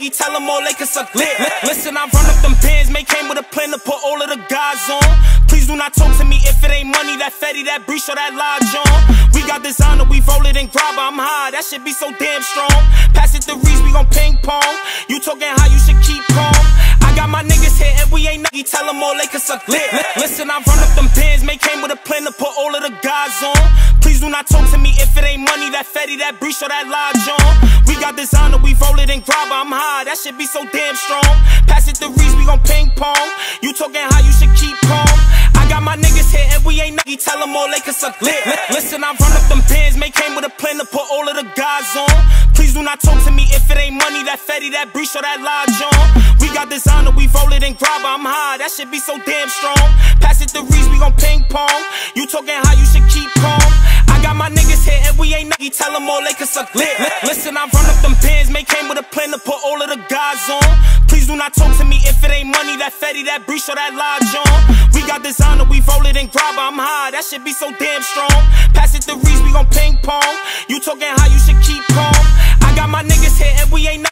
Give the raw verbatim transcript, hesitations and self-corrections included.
He tell them all they can suck dick. Listen, I run up them bands, man came with a plan to put all of the guys on. Please do not talk to me if it ain't money, that fatty, that breach, or that large on. We got designer, we roll it and grab, I'm high, that shit be so damn strong. Pass it to Reese, we gon' ping pong. You talking how you should keep calm. I got my niggas here and we ain't nothing. Tell them all they can suck dick. Listen, I run up them bands, man came with a plan to put all of the guys on. Please do not talk to me if it ain't money, that fatty, that breach, or that large on. We got designer, we roll it and grab, I'm high, that shit be so damn strong. Pass it to Reese, we gon' ping pong. You talking how you should keep calm. I got my niggas here and we ain't nothing. Tell them all they can suck dick. Listen, I run up them bands, man came with a plan to put all of the guys on. Please do not talk to me if it ain't money, that fatty, that breach, or that large on. We got designer, we roll it and grab, I'm high, that shit be so damn strong. Pass it to Reese, we gon' ping pong. You talking how you should keep calm. Got my niggas here and we ain't nothing. Tell them all they can suck dick. Listen, I run up them bands, man came with a plan to put all of the guys on. Please do not talk to me if it ain't money, that fatty, that breach, or that large on. We got designer, we roll it and grab, I'm high, that shit be so damn strong. Pass it to Reese, we gon' ping pong.